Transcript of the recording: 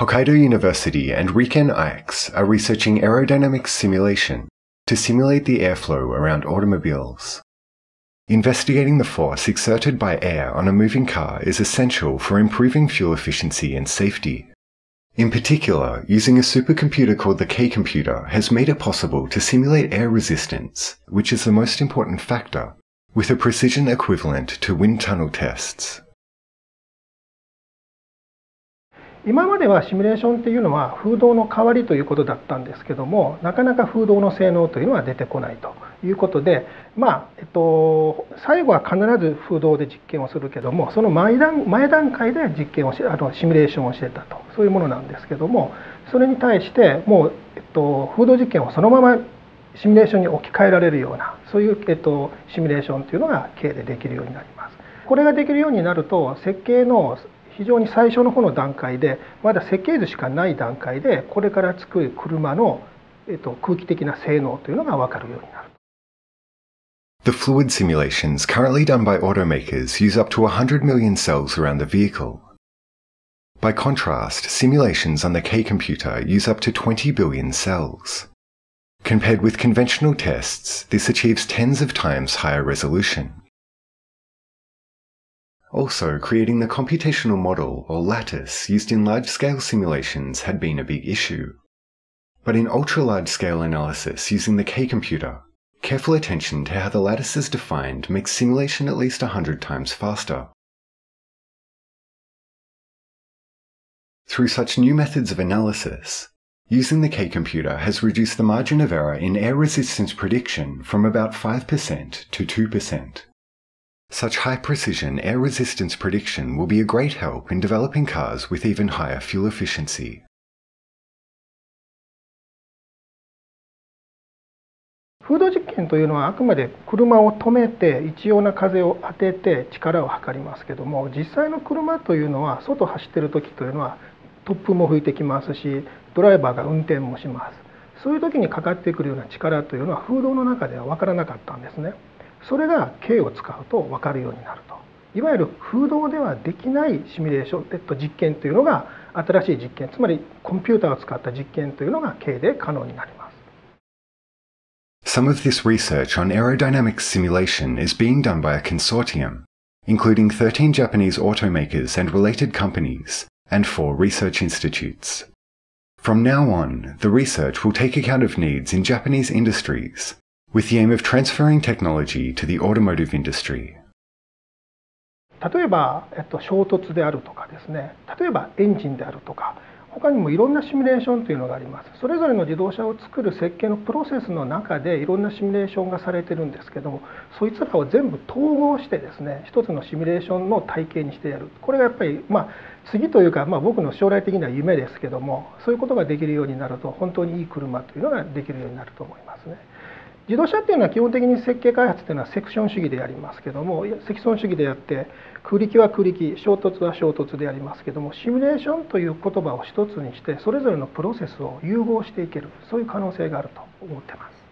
Hokkaido University and RIKEN AICS are researching aerodynamic simulation to simulate the airflow around automobiles. Investigating the force exerted by air on a moving car is essential for improving fuel efficiency and safety. In particular, using a supercomputer called the K computer has made it possible to simulate air resistance, which is the most important factor, with a precision equivalent to wind tunnel tests. 今まではシミュレーションっていうのは風洞の代わりということだったんですけども、なかなか風洞の性能というのは出てこないということで、最後は必ず風洞で実験をするけども、その前段階で実験をしシミュレーションをしてたと、そういうものなんですけども、それに対してもう、風洞実験をそのままシミュレーションに置き換えられるような、そういう、シミュレーションというのが K でできるようになります。これができるようになると、設計の非常に最初の方の段階で、まだ設計図しかない段階で、これから作る車の、空気的な性能というのが分かるようになる。The fluid simulations currently done by automakers use up to 100 million cells around the vehicle. By contrast, simulations on the K computer use up to 20 billion cells. Compared with conventional tests, this achieves tens of times higher resolution. Also, creating the computational model, or lattice, used in large-scale simulations had been a big issue. But in ultra-large-scale analysis using the K computer, careful attention to how the lattice is defined makes simulation at least 100 times faster. Through such new methods of analysis, using the K computer has reduced the margin of error in air resistance prediction from about 5% to 2%. Such high-precision air resistance prediction will be a great help in developing cars with even higher fuel efficiency. 風洞実験というのはあくまで車を止めて一様な風を当てて力を測りますけども、実際の車というのは外走ってる時というのは突風も吹いてきますし、ドライバーが運転もします。そういう時にかかってくるような力というのは風洞の中では分からなかったんですね。それが K を使うと分かるようになると、いわゆる風洞ではできないシミュレーション、実験というのが、新しい実験、つまりコンピューターを使った実験というのが K で可能になります。Some of this research on aerodynamic simulation is being done by a consortium, including 13 Japanese automakers and related companies, and 4 research institutes. From now on, the research will take account of needs in Japanese industries, with the aim of transferring technology to the automotive industry. 例えば、衝突であるとかですね、例えばエンジンであるとか、他にもいろんなシミュレーションというのがあります。それぞれの自動車を作る設計のプロセスの中でいろんなシミュレーションがされてるんですけども、そいつらを全部統合してですね、一つのシミュレーションの体系にしてやる。これがやっぱり次というか、僕の将来的な夢ですけども、そういうことができるようになると本当にいい車というのができるようになると思いますね。自動車っていうのは基本的に設計開発っていうのはセクション主義でやりますけども、セクション主義でやって空力は空力、衝突は衝突でやりますけども、シミュレーションという言葉を一つにして、それぞれのプロセスを融合していける、そういう可能性があると思ってます。